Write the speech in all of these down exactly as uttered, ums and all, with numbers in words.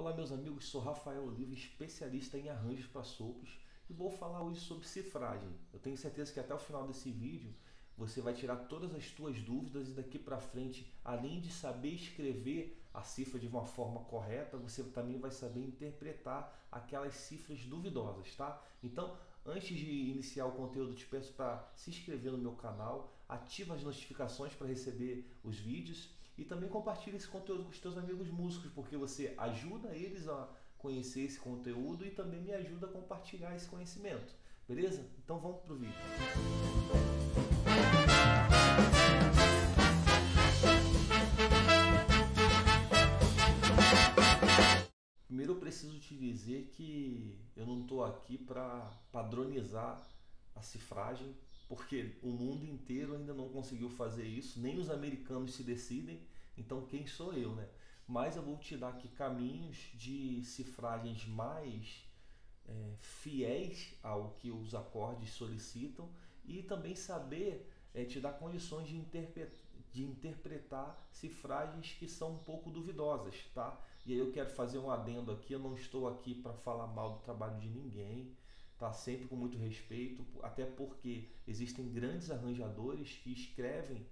Olá meus amigos, sou Rafael Oliva, especialista em arranjos para sopros, e vou falar hoje sobre cifragem. Eu tenho certeza que até o final desse vídeo você vai tirar todas as suas dúvidas e daqui para frente, além de saber escrever a cifra de uma forma correta, você também vai saber interpretar aquelas cifras duvidosas, tá? Então, antes de iniciar o conteúdo, te peço para se inscrever no meu canal, ativa as notificações para receber os vídeos e também compartilha esse conteúdo com os teus amigos músicos, porque você ajuda eles a conhecer esse conteúdo e também me ajuda a compartilhar esse conhecimento, beleza? Então vamos pro vídeo. Primeiro eu preciso te dizer que eu não estou aqui para padronizar a cifragem, porque o mundo inteiro ainda não conseguiu fazer isso, nem os americanos se decidem, então quem sou eu, né? Mas eu vou te dar aqui caminhos de cifragens mais é, fiéis ao que os acordes solicitam e também saber é, te dar condições de, interpre de interpretar cifragens que são um pouco duvidosas, tá? E aí eu quero fazer um adendo aqui, eu não estou aqui para falar mal do trabalho de ninguém, tá? Sempre com muito respeito, até porque existem grandes arranjadores que escrevem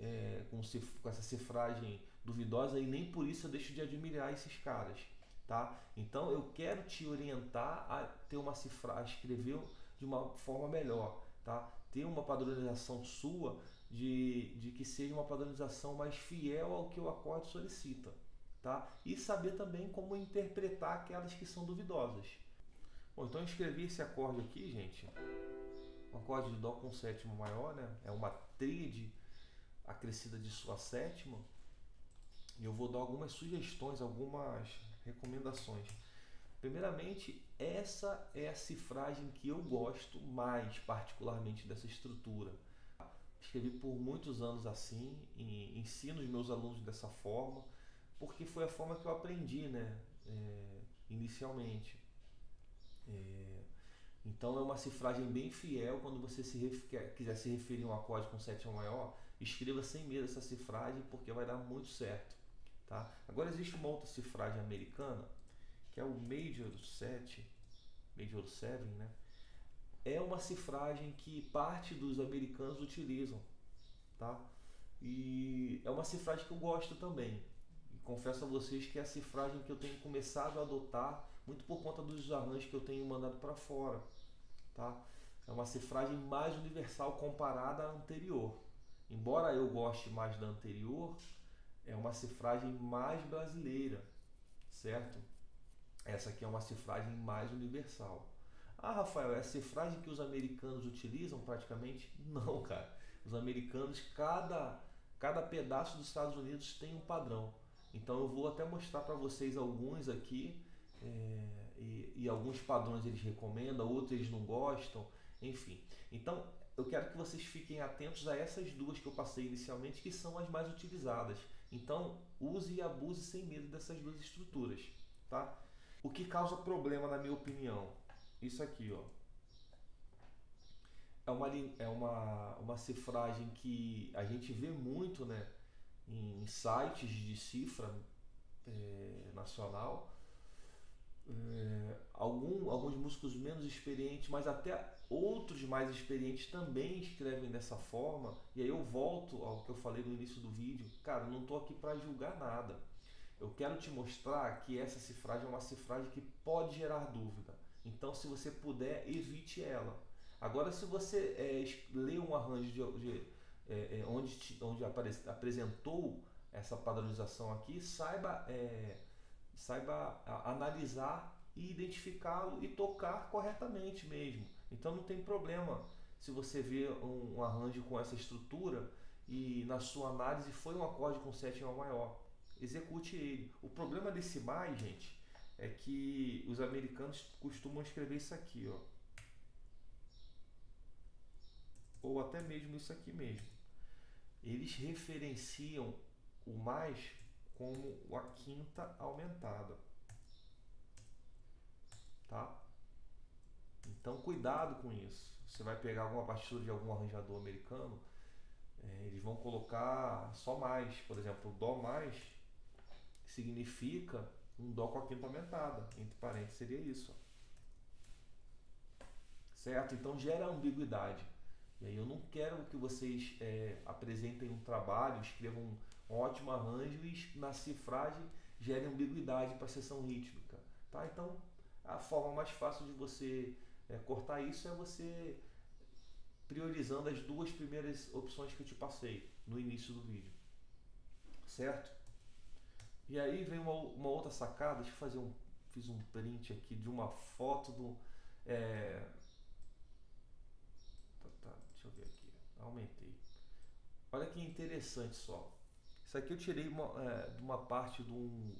é, com, cif com essa cifragem duvidosa e nem por isso eu deixo de admirar esses caras, tá? Então eu quero te orientar a ter uma cifra, a escrever de uma forma melhor, tá? Ter uma padronização sua de, de que seja uma padronização mais fiel ao que o acorde solicita, tá? E saber também como interpretar aquelas que são duvidosas. Bom, então eu escrevi esse acorde aqui, gente, um acorde de Dó com sétima maior, né? É uma tríade acrescida de sua sétima. E eu vou dar algumas sugestões, algumas recomendações. Primeiramente, essa é a cifragem que eu gosto mais, particularmente dessa estrutura. Escrevi por muitos anos assim, e ensino os meus alunos dessa forma, porque foi a forma que eu aprendi, né? É, inicialmente. É, então é uma cifragem bem fiel. Quando você se refer, quiser se referir a um acorde com sétima maior, escreva sem medo essa cifragem, porque vai dar muito certo, tá? Agora existe uma outra cifragem americana, que é o Major sete, Major sete, né? É uma cifragem que parte dos americanos utilizam, tá? E é uma cifragem que eu gosto também. Confesso a vocês que é a cifragem que eu tenho começado a adotar muito por conta dos arranjos que eu tenho mandado para fora, tá? É uma cifragem mais universal comparada à anterior. Embora eu goste mais da anterior, é uma cifragem mais brasileira, certo? Essa aqui é uma cifragem mais universal. Ah, Rafael, é a cifragem que os americanos utilizam praticamente? Não, cara. Os americanos, cada, cada pedaço dos Estados Unidos tem um padrão. Então eu vou até mostrar para vocês alguns aqui, é, e, e alguns padrões eles recomendam, outros eles não gostam, enfim. Então eu quero que vocês fiquem atentos a essas duas que eu passei inicialmente, que são as mais utilizadas. Então use e abuse sem medo dessas duas estruturas, tá? O que causa problema, na minha opinião, isso aqui, ó. É uma, é uma, uma cifragem que a gente vê muito, né? Em sites de cifra é, nacional, é, algum, alguns músicos menos experientes, mas até outros mais experientes também escrevem dessa forma. E aí eu volto ao que eu falei no início do vídeo. Cara, eu não estou aqui para julgar nada. Eu quero te mostrar que essa cifragem é uma cifragem que pode gerar dúvida. Então, se você puder, evite ela. Agora, se você é, lê um arranjo de... de É, é, onde, te, onde apare, apresentou essa padronização aqui, saiba, é, saiba analisar e identificá-lo e tocar corretamente mesmo. Então não tem problema se você vê um, um arranjo com essa estrutura e na sua análise foi um acorde com sétima maior, execute ele. O problema desse mais, gente, é que os americanos costumam escrever isso aqui, ó, ou até mesmo isso aqui mesmo. Eles referenciam o mais como a quinta aumentada, tá? Então cuidado com isso. Você vai pegar alguma partitura de algum arranjador americano, é, eles vão colocar só mais. Por exemplo, o Dó mais significa um dó com a quinta aumentada, entre parênteses seria isso, certo? Então gera ambiguidade, e aí eu não quero que vocês é, apresentem um trabalho, escrevam um ótimo arranjo e na cifragem gere ambiguidade para a seção rítmica, tá? Então a forma mais fácil de você é, cortar isso é você priorizando as duas primeiras opções que eu te passei no início do vídeo, certo? E aí vem uma, uma outra sacada. Deixa eu fazer um, fiz um print aqui de uma foto do, é, tá, tá, deixa eu ver aqui, aumentei. Olha que interessante só. Isso aqui eu tirei uma, é, de uma parte de um,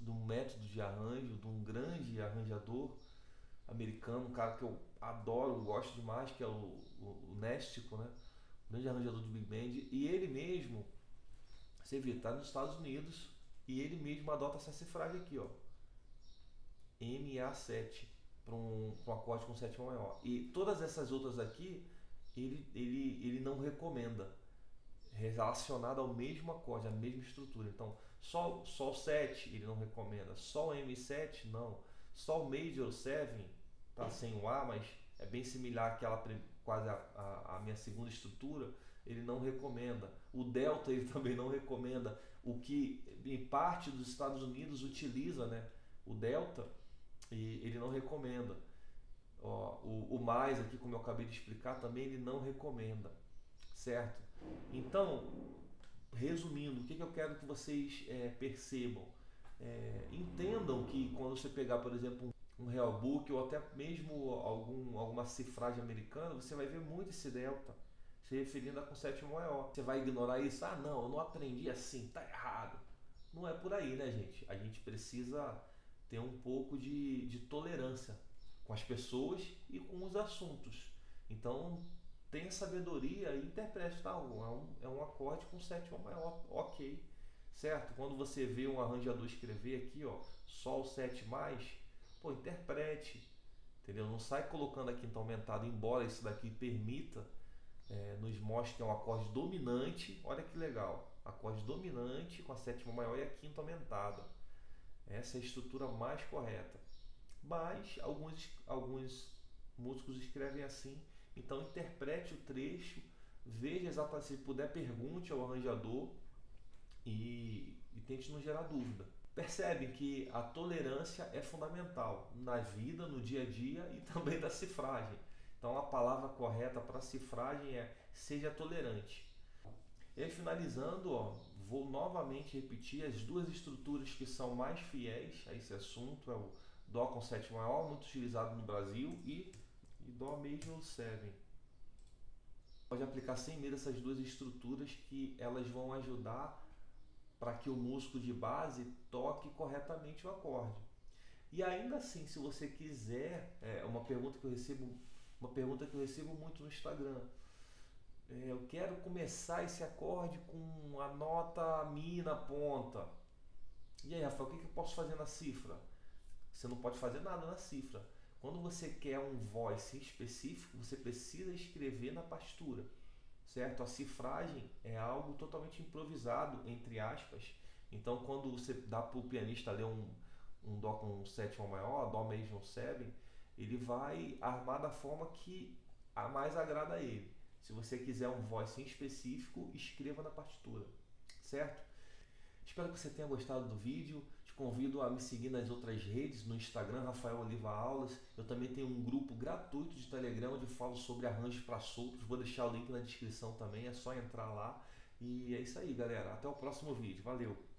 de um método de arranjo, de um grande arranjador americano, um cara que eu adoro, gosto demais, que é o, o, o Néstico, né? O grande arranjador de Big Band. E ele mesmo, você vê, tá nos Estados Unidos, e ele mesmo adota essa cifragem aqui, ó. M A sete, para um, um acorde com sétima maior. E todas essas outras aqui, ele, ele, ele não recomenda, relacionada ao mesmo acorde, à mesma estrutura. Então, Sol, Sol sete ele não recomenda, Sol M sete não, Sol Major sete tá sem o A, mas é bem similar àquela, quase a, a, a minha segunda estrutura, ele não recomenda. O Delta ele também não recomenda, o que em parte dos Estados Unidos utiliza, né, o Delta, e ele não recomenda. Ó, o, o mais aqui, como eu acabei de explicar, também ele não recomenda, certo? Então, resumindo, o que, que eu quero que vocês é, percebam? É, entendam que quando você pegar, por exemplo, um real book ou até mesmo algum, alguma cifragem americana, você vai ver muito esse delta se referindo a com sétima maior. Você vai ignorar isso? Ah, não, eu não aprendi assim, tá errado. Não é por aí, né, gente? A gente precisa ter um pouco de, de tolerância com as pessoas e com os assuntos. Então, tenha sabedoria e interprete, tá? É um, é um acorde com sétima maior, ok, certo? Quando você vê um arranjador escrever aqui, ó, Sol sete mais, pô, interprete, entendeu? Não sai colocando a quinta aumentada, embora isso daqui permita, é, nos mostre que é um acorde dominante. Olha que legal, acorde dominante com a sétima maior e a quinta aumentada. Essa é a estrutura mais correta, mas alguns, alguns músicos escrevem assim. Então interprete o trecho, veja exatamente, se puder pergunte ao arranjador e, e tente não gerar dúvida. Percebe que a tolerância é fundamental na vida, no dia a dia e também da cifragem. Então a palavra correta para cifragem é seja tolerante. E finalizando, ó, vou novamente repetir as duas estruturas que são mais fiéis a esse assunto, é o Dó com sétima maior, muito utilizado no Brasil, e e Dó Major sete. Pode aplicar sem medo essas duas estruturas, que elas vão ajudar para que o músico de base toque corretamente o acorde. E ainda assim, se você quiser, é uma pergunta que eu recebo, uma pergunta que eu recebo muito no Instagram. É, eu quero começar esse acorde com a nota Mi na ponta. E aí, Rafael, o que eu posso fazer na cifra? Você não pode fazer nada na cifra. Quando você quer um voice específico, você precisa escrever na partitura, certo? A cifragem é algo totalmente improvisado, entre aspas. Então, quando você dá para o pianista ler um, um Dó com sétima maior, Dó Major sete, ele vai armar da forma que a mais agrada a ele. Se você quiser um voice específico, escreva na partitura, certo? Espero que você tenha gostado do vídeo. Convido a me seguir nas outras redes, no Instagram, Rafael Oliva Aulas. Eu também tenho um grupo gratuito de Telegram onde eu falo sobre arranjos para sopros. Vou deixar o link na descrição também, é só entrar lá. E é isso aí, galera. Até o próximo vídeo. Valeu!